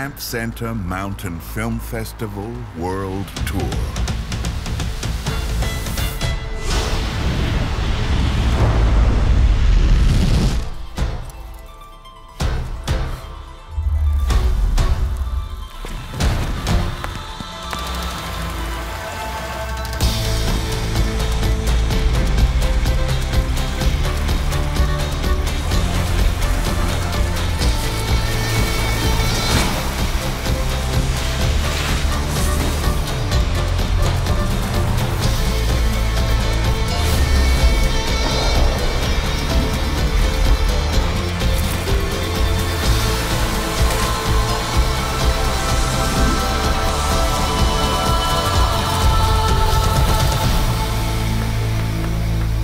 Banff Centre Mountain Film Festival World Tour.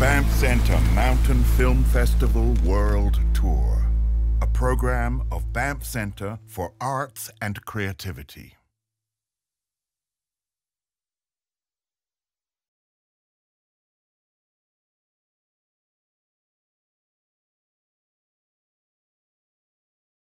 Banff Centre Mountain Film Festival World Tour, a program of Banff Centre for Arts and Creativity.